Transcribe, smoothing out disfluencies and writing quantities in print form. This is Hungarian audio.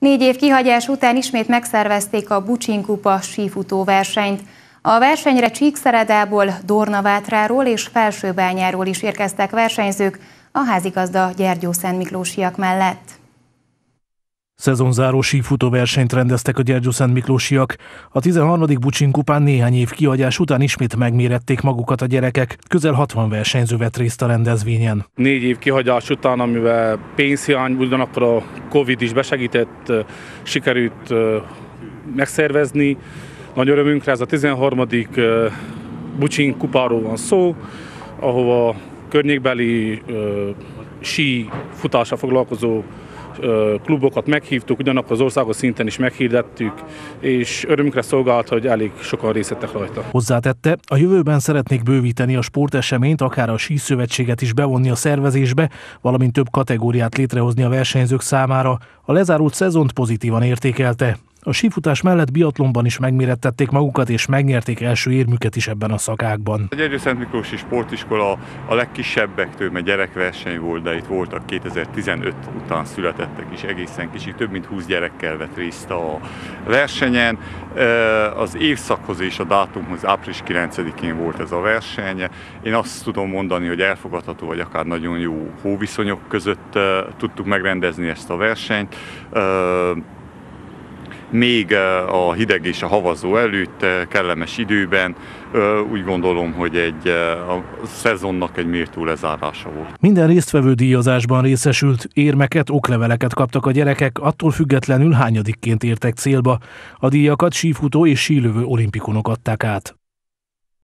4 év kihagyás után ismét megszervezték a Bucsin Kupa sífutóversenyt. A versenyre Csíkszeredából, Dornavátráról és Felsőbányáról is érkeztek versenyzők a házigazda gyergyószentmiklósiak mellett. Szezonzáró sífutóversenyt rendeztek a gyergyószentmiklósiak. A 13. Bucsin Kupán néhány év kihagyás után ismét megmérették magukat a gyerekek. Közel 60 versenyző vett részt a rendezvényen. 4 év kihagyás után, amivel pénzhiány, ugyanakkor a Covid is besegített, sikerült megszervezni. Nagy örömünkre, ez a 13. Bucsin Kupáról van szó, ahova környékbeli sí futással foglalkozó klubokat meghívtuk, ugyanakkor az országos szinten is meghirdettük, és örömünkre szolgált, hogy elég sokan részt vettek rajta. Hozzátette, a jövőben szeretnék bővíteni a sporteseményt, akár a síszövetséget is bevonni a szervezésbe, valamint több kategóriát létrehozni a versenyzők számára. A lezárult szezont pozitívan értékelte. A sífutás mellett biatlonban is megmérettették magukat, és megnyerték első érmüket is ebben a szakákban. A Gyergyószentmiklósi Sportiskola a legkisebbektől, mert gyerekverseny volt, de itt voltak 2015 után születettek is egészen kicsi, több mint 20 gyerekkel vett részt a versenyen. Az évszakhoz és a dátumhoz április 9-én volt ez a verseny. Én azt tudom mondani, hogy elfogadható, vagy akár nagyon jó hóviszonyok között tudtuk megrendezni ezt a versenyt. Még a hideg és a havazó előtt, kellemes időben, úgy gondolom, hogy a szezonnak egy mértó lezárása volt. Minden résztvevő díjazásban részesült, érmeket, okleveleket kaptak a gyerekek, attól függetlenül hányadikként értek célba. A díjakat sífutó és sílövő olimpikonok adták át.